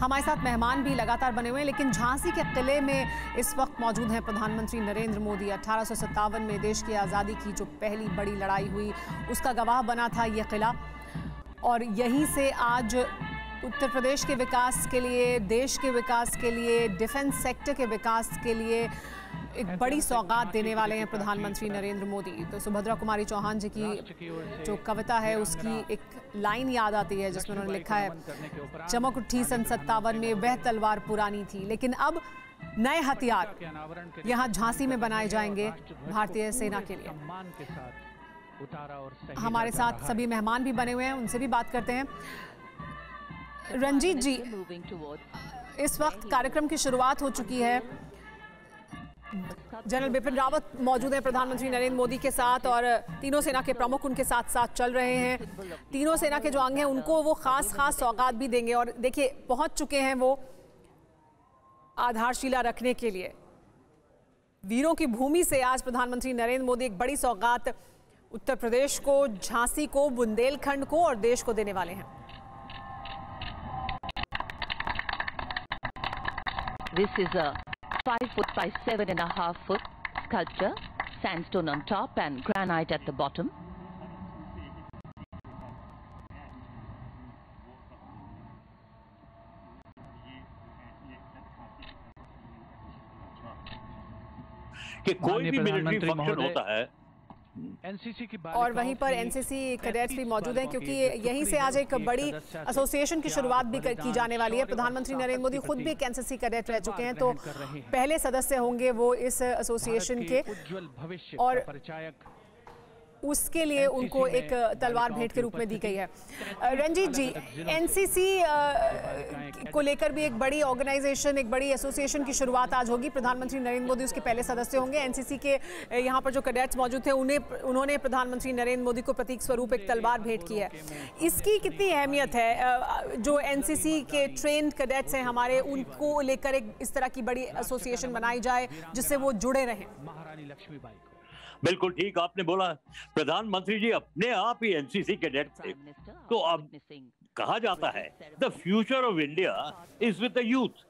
हमारे साथ मेहमान भी लगातार बने हुए हैं, लेकिन झांसी के किले में इस वक्त मौजूद हैं प्रधानमंत्री नरेंद्र मोदी। 1857 में देश की आज़ादी की जो पहली बड़ी लड़ाई हुई उसका गवाह बना था ये किला, और यहीं से आज उत्तर प्रदेश के विकास के लिए, देश के विकास के लिए, डिफेंस सेक्टर के विकास के लिए एक बड़ी सौगात देने वाले हैं प्रधानमंत्री नरेंद्र मोदी। तो सुभद्रा कुमारी चौहान जी की जो कविता है उसकी एक लाइन याद आती है जिसमें उन्होंने लिखा है, चमक उठी सन 57 में वह तलवार पुरानी थी, लेकिन अब नए हथियार यहाँ झांसी में बनाए जाएंगे भारतीय सेना के लिए। हमारे साथ सभी मेहमान भी बने हुए हैं, उनसे भी बात करते हैं। रंजीत जी, इस वक्त कार्यक्रम की शुरुआत हो चुकी है, जनरल बिपिन रावत मौजूद हैं प्रधानमंत्री नरेंद्र मोदी के साथ और तीनों सेना के प्रमुख उनके साथ साथ चल रहे हैं। तीनों सेना के जो अंग हैं उनको वो खास सौगात भी देंगे, और देखिए पहुंच चुके हैं वो आधारशिला रखने के लिए। वीरों की भूमि से आज प्रधानमंत्री नरेंद्र मोदी एक बड़ी सौगात उत्तर प्रदेश को, झांसी को, बुंदेलखंड को और देश को देने वाले हैं। This is a 5 foot by 7.5 foot sculpture, sandstone on top and granite at the bottom. कि कोई भी मिलिट्री फंक्शन होता है एनसीसी की बात, और वहीं पर एनसीसी कैडेट्स भी मौजूद हैं क्योंकि यहीं से आज एक बड़ी एसोसिएशन की शुरुआत भी की जाने वाली है। प्रधानमंत्री नरेंद्र मोदी खुद भी एक एनसीसी कैडेट रह चुके हैं, तो पहले सदस्य होंगे वो इस एसोसिएशन के, और उसके लिए उनको एक तलवार भेंट के रूप में दी गई है। रंजीत जी, एनसीसी को लेकर भी एक बड़ी ऑर्गेनाइजेशन, एक बड़ी एसोसिएशन की शुरुआत आज होगी। प्रधानमंत्री नरेंद्र मोदी उसके पहले सदस्य होंगे। एनसीसी के यहाँ पर जो कैडेट्स मौजूद थे उन्होंने प्रधानमंत्री नरेंद्र मोदी को प्रतीक स्वरूप एक तलवार भेंट की है। इसकी कितनी अहमियत है? जो एनसीसी के ट्रेंड कैडेट्स हैं हमारे, उनको लेकर एक इस तरह की बड़ी एसोसिएशन बनाई जाए जिससे वो जुड़े रहें। महारानी लक्ष्मीबाई, बिल्कुल ठीक आपने बोला, प्रधानमंत्री जी अपने आप ही एनसीसी कैडेट थे, तो अब कहा जाता है the future of India is with the youth.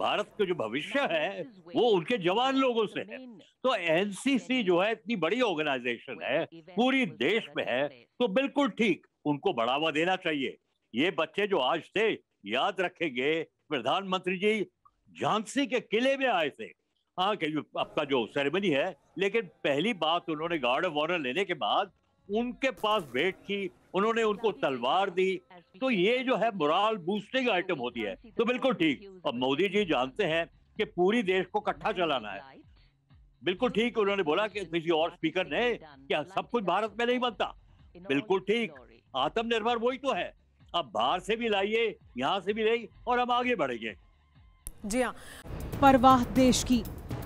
Bharat का जो भविष्य है वो उनके जवान लोगों से है। तो एनसीसी जो है इतनी बड़ी ऑर्गेनाइजेशन है, पूरी देश में है, तो बिल्कुल ठीक उनको बढ़ावा देना चाहिए। ये बच्चे जो आज थे याद रखेंगे प्रधानमंत्री जी झांसी के किले में आए थे, हाँ आपका जो सेरेमनी है, लेकिन पहली बात उन्होंने गार्ड ऑफ ऑनर लेने के बाद उनके पास भेंट की, उन्होंने उनको तलवार दी, तो ये जो है मोरल बूस्टिंग आइटम होती है। तो बिल्कुल ठीक, अब मोदी जी जानते हैं कि पूरी देश को इकट्ठा चलाना है, बिल्कुल ठीक उन्होंने बोला कि किसी और स्पीकर ने क्या सब कुछ भारत में नहीं बनता, बिल्कुल ठीक आत्मनिर्भर वही तो है, अब बाहर से भी लाइए, यहाँ से भी लाइए और हम आगे बढ़ेंगे। जी हाँ, परवाह देश की,